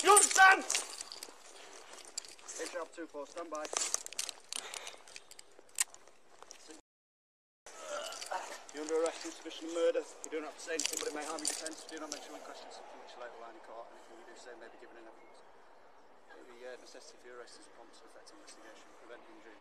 You understand? HR 24, stand by. You're under arrest in suspicion of murder. You do not have to say anything, but it may harm your defence. Do not mention any questions from which you like line in court. Anything you do say may be given in evidence. The necessity for your arrest is prompt to affect investigation, prevent injury.